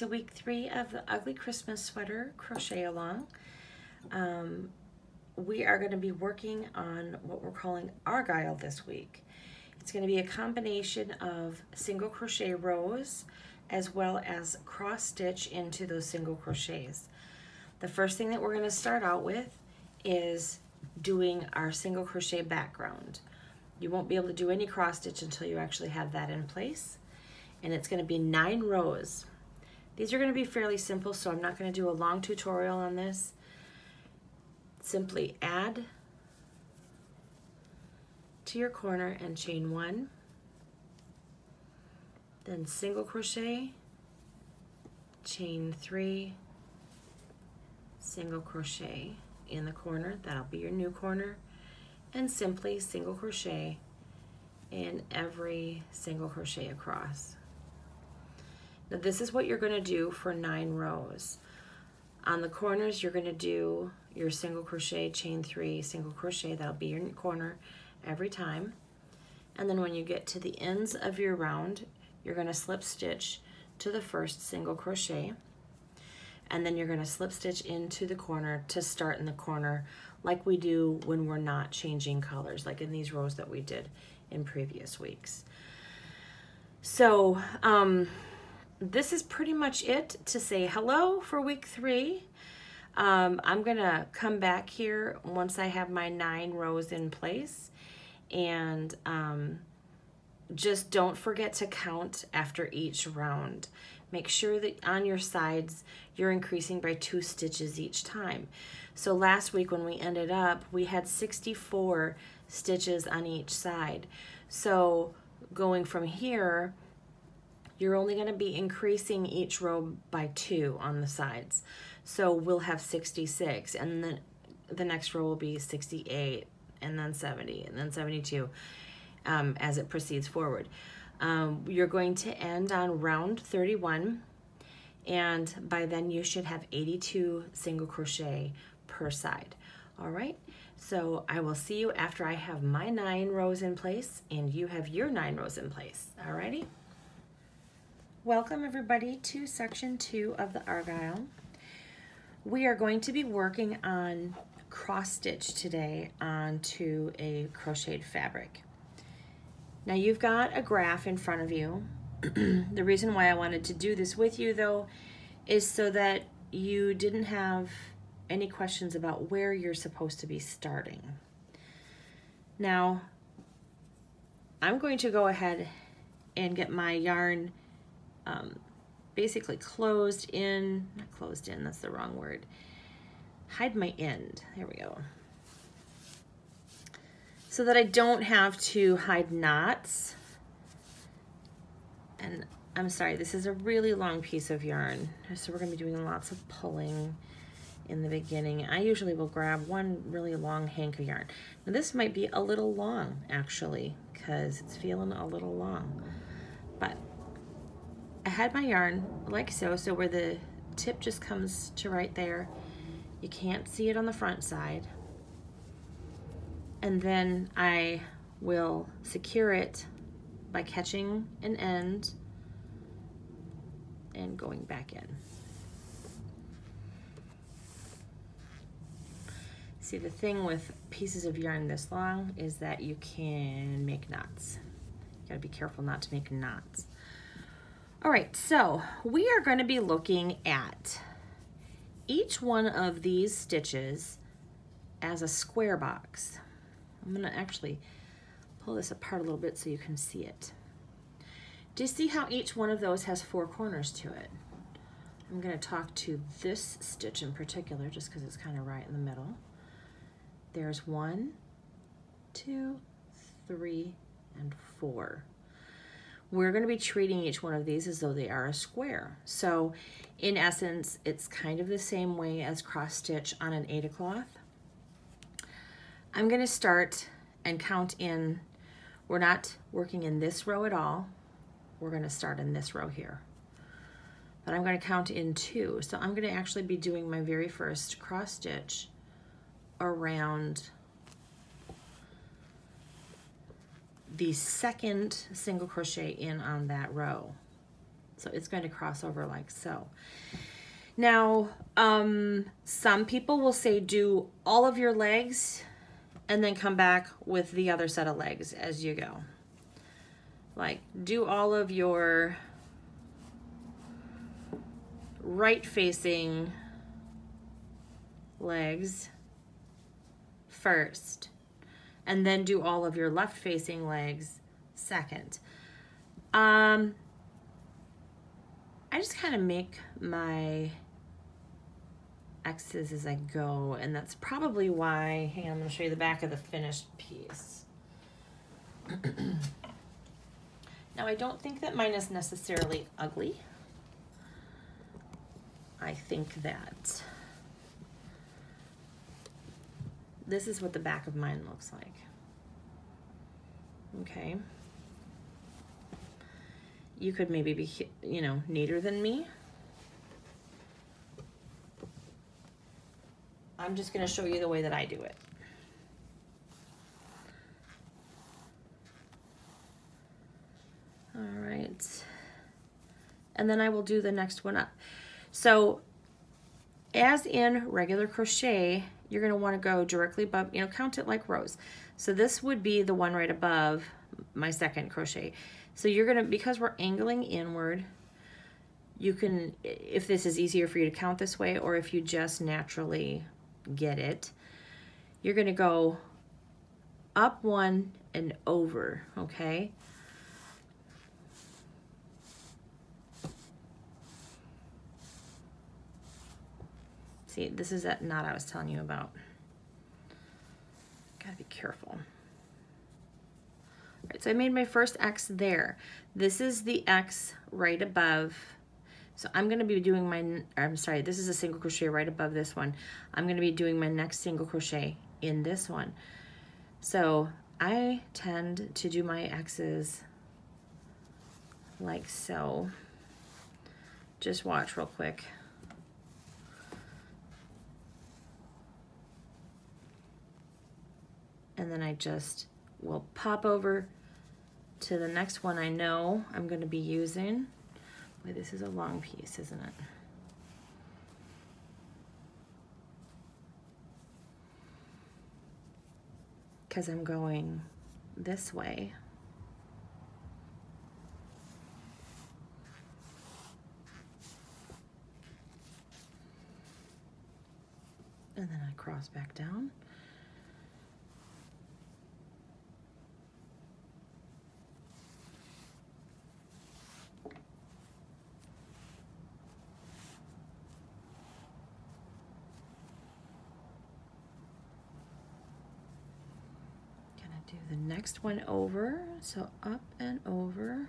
to week 3 of the Ugly Christmas Sweater Crochet Along. We are going to be working on what we're calling Argyle this week. It's going to be a combination of single crochet rows as well as cross stitch into those single crochets. The first thing that we're going to start out with is doing our single crochet background. You won't be able to do any cross stitch until you actually have that in place, and it's going to be 9 rows. These are going to be fairly simple, so I'm not going to do a long tutorial on this. Simply add to your corner and chain 1, then single crochet, chain 3, single crochet in the corner, that'll be your new corner, and simply single crochet in every single crochet across. Now this is what you're going to do for 9 rows. On the corners you're going to do your single crochet, chain 3, single crochet, that'll be your corner every time. And then when you get to the ends of your round, you're going to slip stitch to the first single crochet, and then you're going to slip stitch into the corner to start in the corner like we do when we're not changing colors, like in these rows that we did in previous weeks. So this is pretty much it to say hello for week 3. I'm gonna come back here once I have my 9 rows in place, and just don't forget to count after each round. Make sure that on your sides you're increasing by 2 stitches each time. So last week when we ended up, we had 64 stitches on each side. So going from here, you're only going to be increasing each row by 2 on the sides. So we'll have 66, and then the next row will be 68, and then 70, and then 72 as it proceeds forward. You're going to end on round 31, and by then you should have 82 single crochet per side. All right, so I will see you after I have my 9 rows in place and you have your 9 rows in place. All righty. Welcome everybody to section 2 of the Argyle. We are going to be working on cross stitch today onto a crocheted fabric. Now you've got a graph in front of you. The reason why I wanted to do this with you though is so that you didn't have any questions about where you're supposed to be starting. Now I'm going to go ahead and get my yarn basically closed in, not closed in, that's the wrong word, hide my end, there we go, so that I don't have to hide knots. And I'm sorry, this is a really long piece of yarn, so we're going to be doing lots of pulling in the beginning. I usually will grab one really long hank of yarn. Now this might be a little long actually, because it's feeling a little long, but I had my yarn like so, so where the tip just comes to right there. You can't see it on the front side. And then I will secure it by catching an end and going back in. See, the thing with pieces of yarn this long is that you can make knots. You gotta be careful not to make knots. All right, so we are going to be looking at each one of these stitches as a square box. I'm going to actually pull this apart a little bit so you can see it. Do you see how each one of those has 4 corners to it? I'm going to talk to this stitch in particular just because it's kind of right in the middle. There's 1, 2, 3, and 4. We're going to be treating each one of these as though they are a square. So in essence, it's kind of the same way as cross stitch on an Aida cloth. I'm going to start and count in. We're not working in this row at all. We're going to start in this row here. But I'm going to count in 2. So I'm going to actually be doing my very first cross stitch around the second single crochet in on that row. So it's going to cross over like so. Now, some people will say do all of your legs and then come back with the other set of legs as you go. Like do all of your right facing legs first and then do all of your left facing legs second. I just kind of make my X's as I go, and that's probably why. Hang on, I'm going to show you the back of the finished piece. Now, I don't think that mine is necessarily ugly. I think that this is what the back of mine looks like. Okay. You could maybe be, you know, neater than me. I'm just going to show you the way that I do it. All right. And then I will do the next one up. So as in regular crochet, you're going to want to go directly above, you know, count it like rows. So this would be the one right above my second crochet. So you're gonna, because we're angling inward, you can, if this is easier for you to count this way or if you just naturally get it, you're gonna go up one and over, okay? See, this is that knot I was telling you about. Gotta be careful. Right, so I made my first X there. This is the X right above. So I'm going to be doing my, I'm sorry, this is a single crochet right above this one. I'm going to be doing my next single crochet in this one. So I tend to do my X's like so. Just watch real quick. And then I just will pop over to the next one I know I'm going to be using. Wait, this is a long piece, isn't it? Because I'm going this way. And then I cross back down. The next one over, so up and over.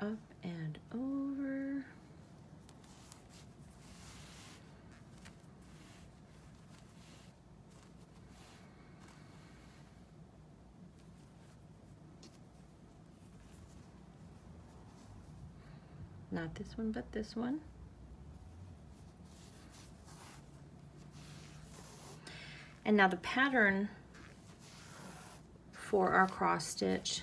Up and over. Not this one, but this one. And now the pattern for our cross stitch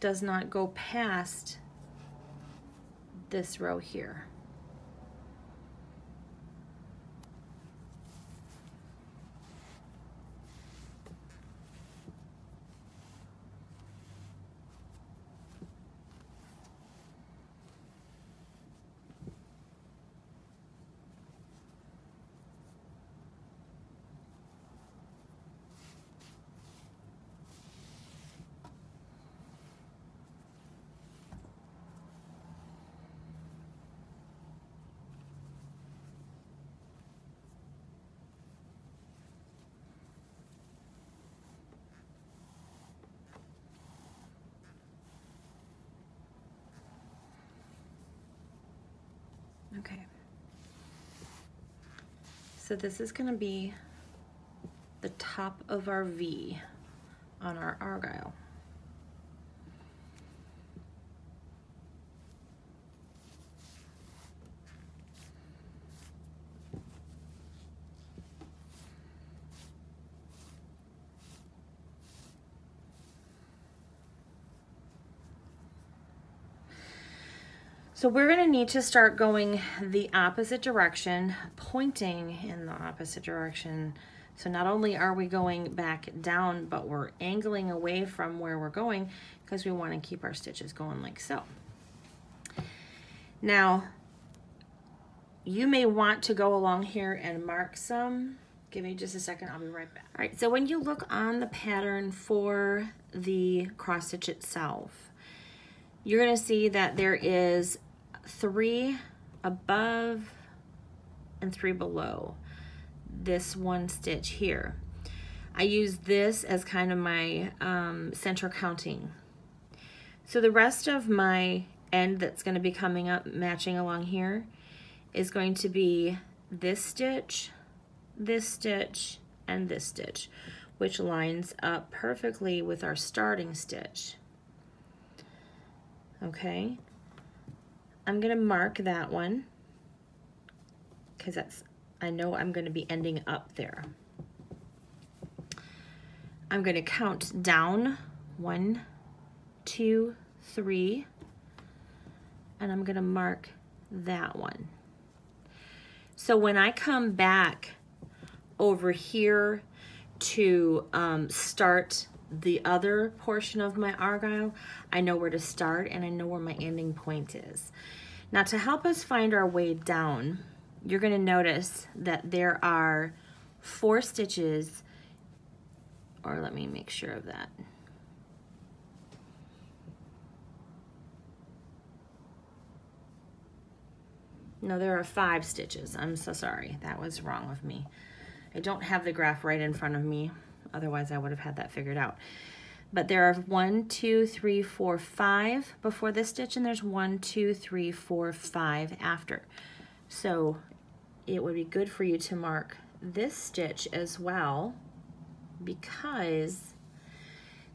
does not go past this row here. Okay, so this is going to be the top of our V on our Argyle. So we're going to need to start going the opposite direction, pointing in the opposite direction. So not only are we going back down, but we're angling away from where we're going because we want to keep our stitches going like so. Now, you may want to go along here and mark some. Give me just a second, I'll be right back. All right, so when you look on the pattern for the cross stitch itself, you're going to see that there is 3 above and 3 below this one stitch here. I use this as kind of my center counting. So the rest of my end that's going to be coming up matching along here is going to be this stitch, and this stitch, which lines up perfectly with our starting stitch. Okay, I'm gonna mark that one because that's, I know I'm gonna be ending up there. I'm gonna count down 1, 2, 3, and I'm gonna mark that one. So when I come back over here to start the other portion of my Argyle, I know where to start and I know where my ending point is. Now, to help us find our way down, you're going to notice that there are 4 stitches, or let me make sure of that. No, there are 5 stitches. I'm so sorry, that was wrong of me. I don't have the graph right in front of me. Otherwise, I would have had that figured out. But there are 1, 2, 3, 4, 5 before this stitch, and there's 1, 2, 3, 4, 5 after. So it would be good for you to mark this stitch as well, because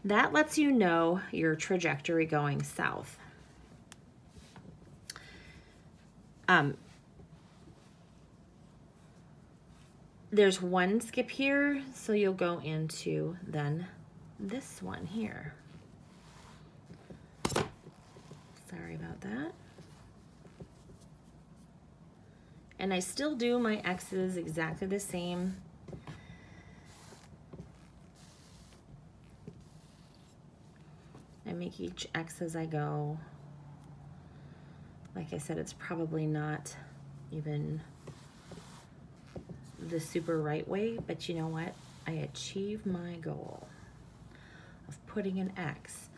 that lets you know your trajectory going south. There's 1 skip here, so you'll go into then this one here. Sorry about that. And I still do my X's exactly the same. I make each X as I go. Like I said, it's probably not even the super right way, but you know what? I achieve my goal of putting an X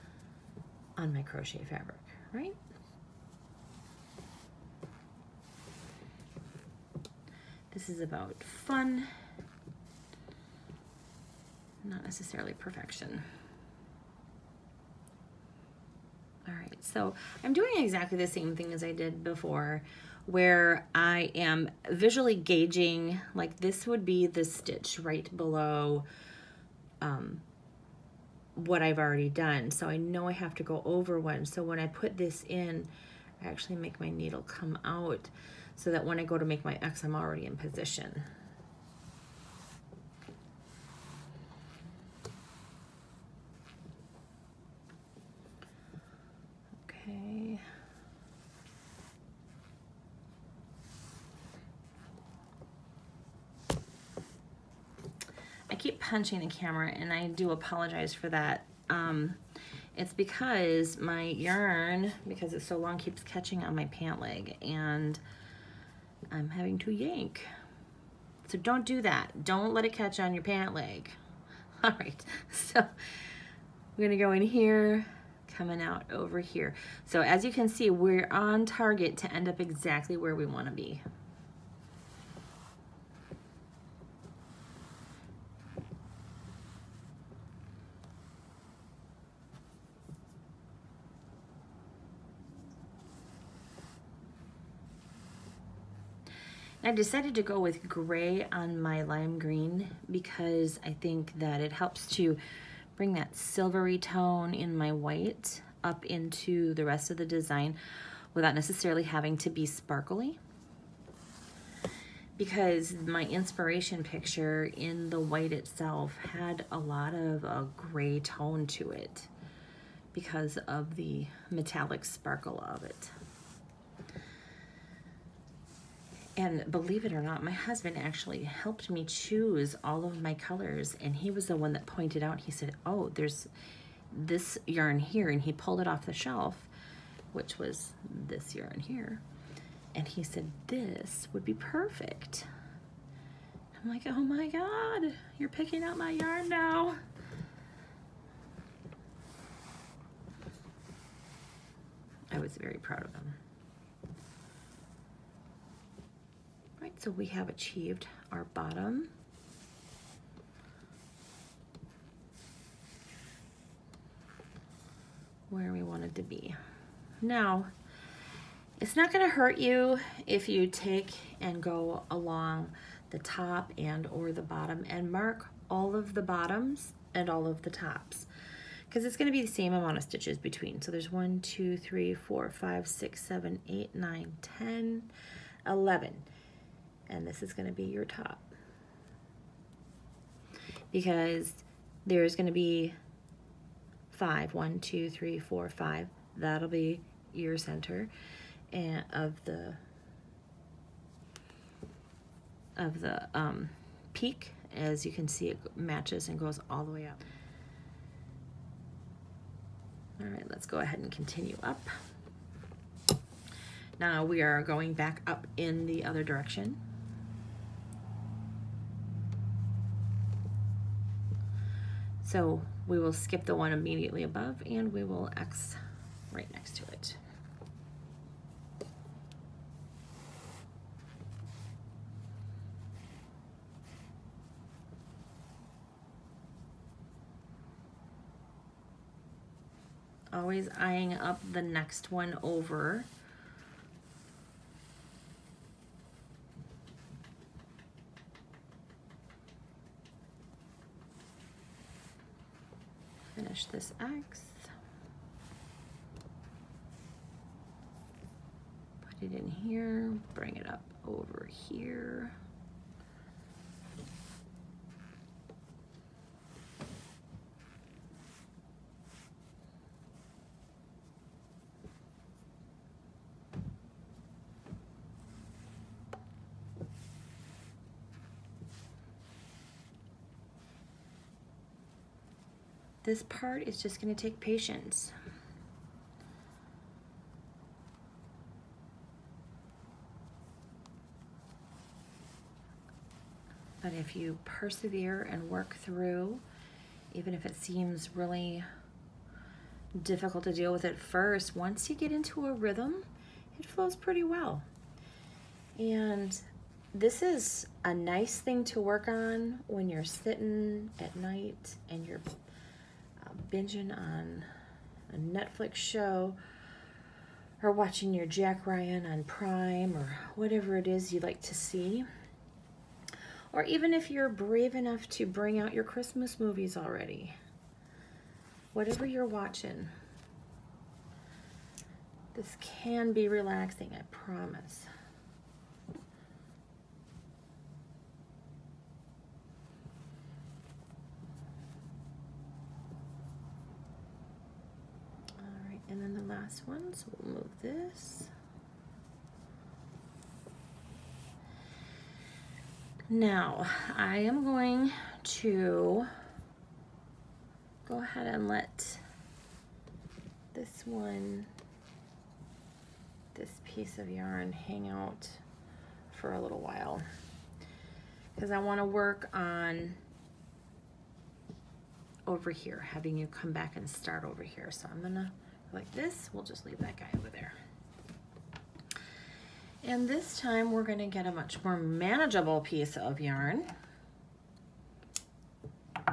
on my crochet fabric, right? This is about fun, not necessarily perfection. All right, so I'm doing exactly the same thing as I did before, where I am visually gauging, like this would be the stitch right below what I've already done. So I know I have to go over one. So when I put this in, I actually make my needle come out so that when I go to make my X, I'm already in position. Okay. I keep punching the camera and I do apologize for that. It's because my yarn, because it's so long, keeps catching on my pant leg and I'm having to yank. So don't do that. Don't let it catch on your pant leg. All right, so I'm gonna go in here, coming out over here. So as you can see, we're on target to end up exactly where we wanna be. I decided to go with gray on my lime green because I think that it helps to bring that silvery tone in my white up into the rest of the design without necessarily having to be sparkly, because my inspiration picture in the white itself had a lot of a gray tone to it because of the metallic sparkle of it. And believe it or not, my husband actually helped me choose all of my colors, and he was the one that pointed out, he said, oh, there's this yarn here, and he pulled it off the shelf, which was this yarn here, and he said, this would be perfect. I'm like, oh my God, you're picking out my yarn now. I was very proud of him. Right, so we have achieved our bottom. Where we wanted to be. Now, it's not gonna hurt you if you take and go along the top and or the bottom and mark all of the bottoms and all of the tops, because it's gonna be the same amount of stitches between. So there's 1, 2, 3, 4, 5, 6, 7, 8, 9, 10, 11. And this is gonna be your top, because there's gonna be 5, 1, 2, 3, 4, 5. That'll be your center and of the peak. As you can see, it matches and goes all the way up. All right, let's go ahead and continue up. Now we are going back up in the other direction. So we will skip the one immediately above and we will X right next to it. Always eyeing up the next one over. Finish this X. Put it in here, bring it up over here. This part is just going to take patience. But if you persevere and work through, even if it seems really difficult to deal with at first, once you get into a rhythm, it flows pretty well. And this is a nice thing to work on when you're sitting at night and you're binging on a Netflix show or watching your Jack Ryan on Prime or whatever it is you like to see. Or even if you're brave enough to bring out your Christmas movies already. Whatever you're watching. This can be relaxing, I promise. And then the last one, so we'll move this. Now, I am going to go ahead and let this one, this piece of yarn hang out for a little while, because I want to work on over here, having you come back and start over here. So I'm gonna like this, we'll just leave that guy over there. And this time we're gonna get a much more manageable piece of yarn. I'm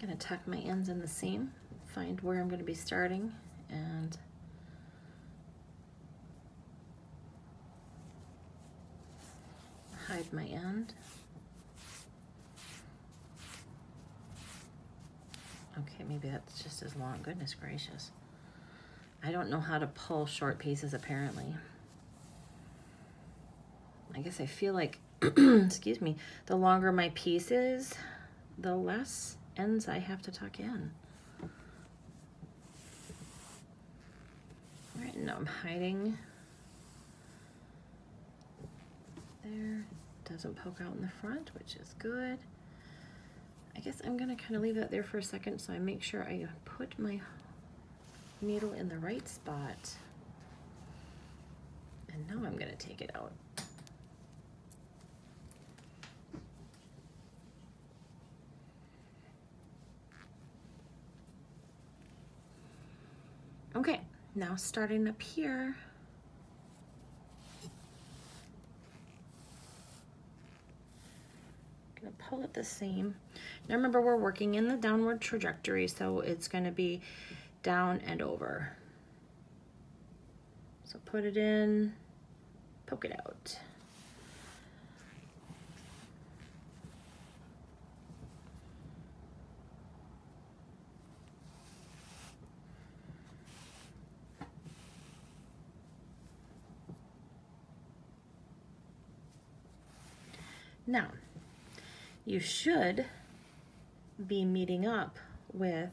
gonna tuck my ends in the seam, find where I'm gonna be starting, and hide my end. Okay, maybe that's just as long. Goodness gracious. I don't know how to pull short pieces apparently. I guess I feel like excuse me, the longer my piece is, the less ends I have to tuck in. All right, now I'm hiding there. Doesn't poke out in the front, which is good. I guess I'm gonna kind of leave that there for a second so I make sure I put my needle in the right spot. And now I'm gonna take it out. Okay, now starting up here, pull it the same. Now remember, we're working in the downward trajectory, so it's going to be down and over. So put it in, poke it out. Now, you should be meeting up with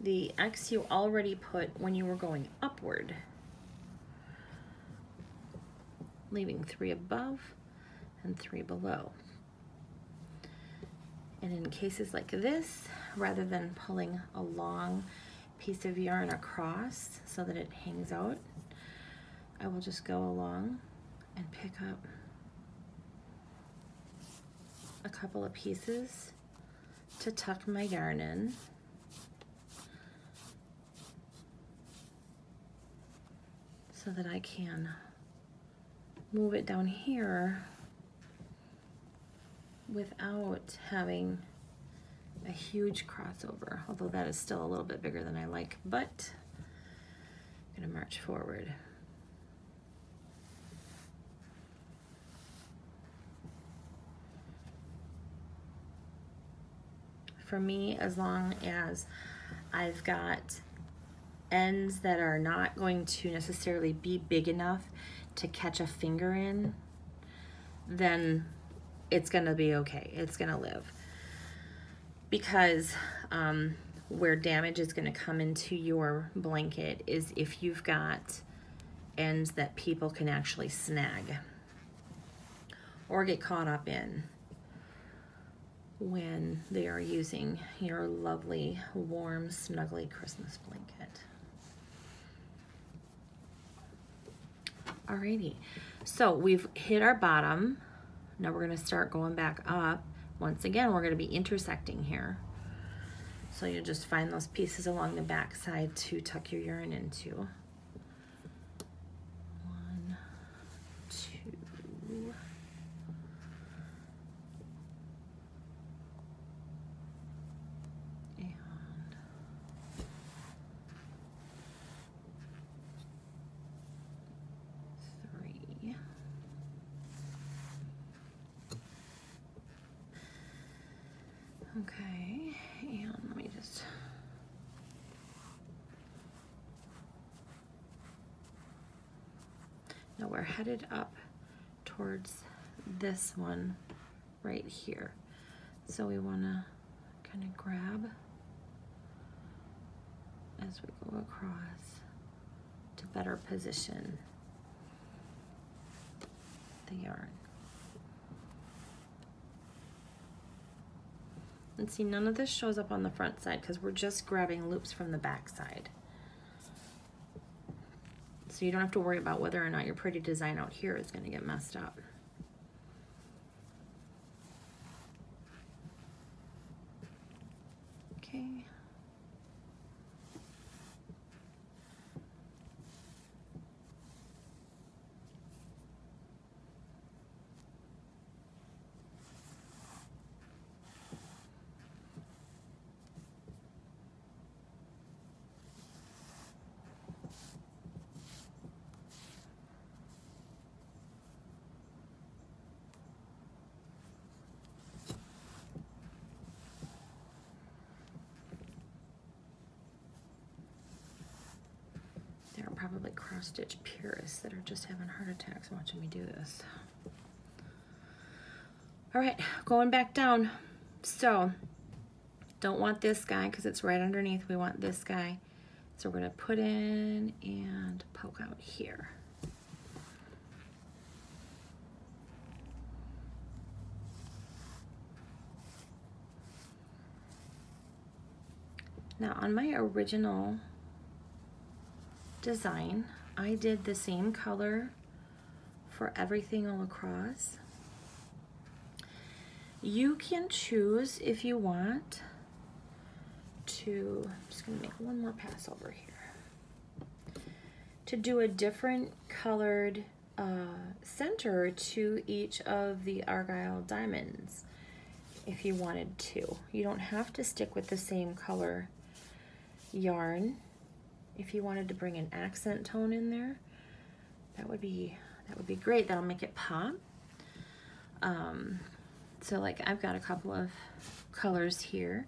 the X you already put when you were going upward. Leaving 3 above and 3 below. And in cases like this, rather than pulling a long piece of yarn across so that it hangs out, I will just go along and pick up a couple of pieces to tuck my yarn in. So that I can move it down here without having a huge crossover, although that is still a little bit bigger than I like, but I'm gonna march forward. For me, as long as I've got ends that are not going to necessarily be big enough to catch a finger in, then it's gonna be okay, it's gonna live. Because where damage is gonna come into your blanket is if you've got ends that people can actually snag or get caught up in when they are using your lovely, warm, snuggly Christmas blanket. Alrighty, so we've hit our bottom. Now we're gonna start going back up. Once again, we're gonna be intersecting here. So you'll just find those pieces along the back side to tuck your yarn into. 1, 2, okay, and let me just now we're headed up towards this one right here. So we want to kind of grab as we go across to better position the yarn. And see, none of this shows up on the front side because we're just grabbing loops from the back side. So you don't have to worry about whether or not your pretty design out here is going to get messed up. Okay. Probably cross-stitch purists that are just having heart attacks watching me do this. All right, going back down. So don't want this guy because it's right underneath. We want this guy. So we're gonna put in and poke out here. Now on my original design, I did the same color for everything all across. You can choose if you want to, I'm just gonna make one more pass over here, to do a different colored center to each of the Argyle diamonds if you wanted to. You don't have to stick with the same color yarn. If you wanted to bring an accent tone in there, that would be great. That'll make it pop. So like I've got a couple of colors here.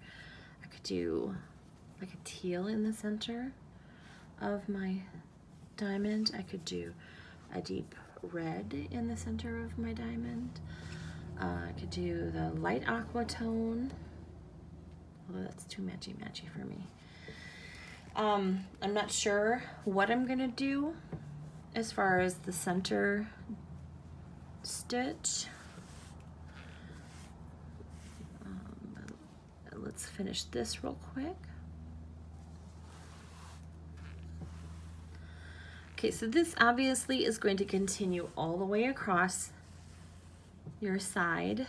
I could do like a teal in the center of my diamond. I could do a deep red in the center of my diamond. I could do the light aqua tone, although that's too matchy-matchy for me. I'm not sure what I'm gonna do as far as the center stitch. Let's finish this real quick. Okay, so this obviously is going to continue all the way across your side.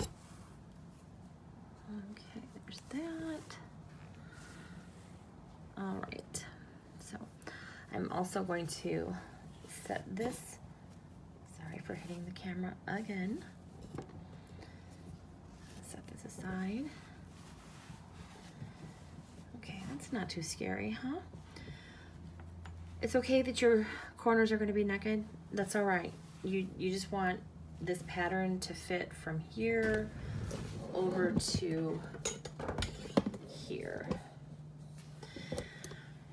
Okay, there's that. All right, so I'm also going to set this, sorry for hitting the camera again, set this aside. Okay, that's not too scary, huh? It's okay that your corners are going to be naked. That's all right. You just want this pattern to fit from here over to here.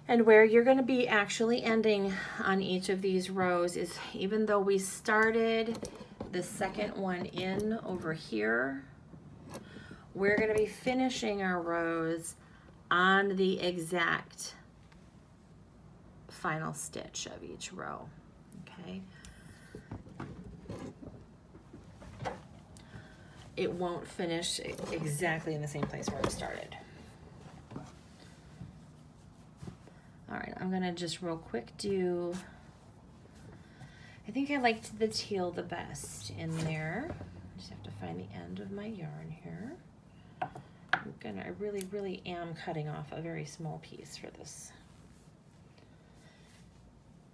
And where you're going to be actually ending on each of these rows is, even though we started the second one in over here, we're going to be finishing our rows on the exact final stitch of each row, okay? It won't finish exactly in the same place where it started. All right, I'm gonna just real quick do, I think I liked the teal the best in there. Just have to find the end of my yarn here. I really, really am cutting off a very small piece for this.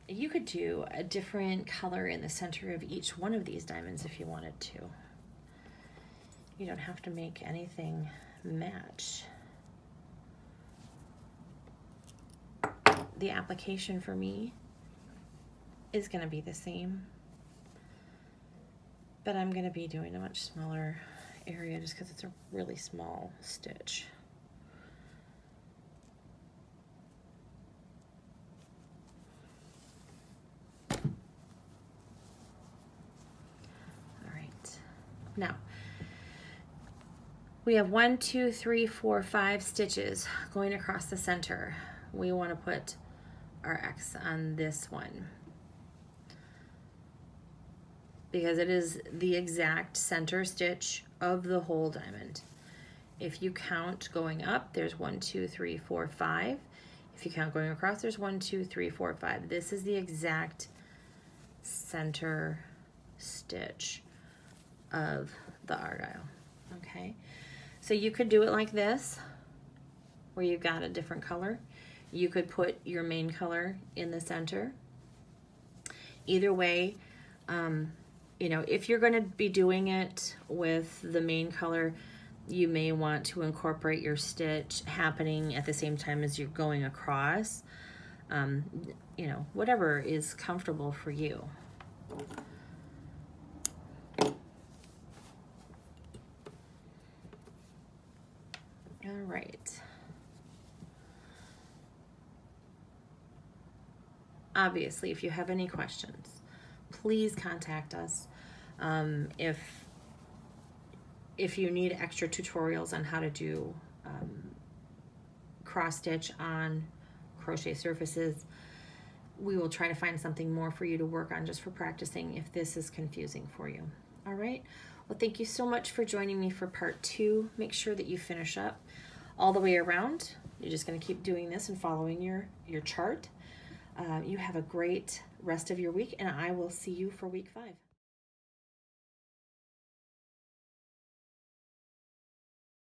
You could do a different color in the center of each one of these diamonds if you wanted to. You don't have to make anything match. The application for me is going to be the same, but I'm going to be doing a much smaller area just because it's a really small stitch. Now, we have 1, 2, 3, 4, 5 stitches going across the center. We want to put our X on this one because it is the exact center stitch of the whole diamond. If you count going up, there's 1, 2, 3, 4, 5. If you count going across, there's 1, 2, 3, 4, 5. This is the exact center stitch of the Argyle, okay? So you could do it like this, where you've got a different color. You could put your main color in the center. Either way, you know, if you're gonna be doing it with the main color, you may want to incorporate your stitch happening at the same time as you're going across. You know, whatever is comfortable for you. All right. obviously, if you have any questions, please contact us. If you need extra tutorials on how to do cross stitch on crochet surfaces, we will try to find something more for you to work on just for practicing if this is confusing for you. All right, well, thank you so much for joining me for part 2. Make sure that you finish up all the way around. You're just going to keep doing this and following your chart. You have a great rest of your week, and I will see you for week 5.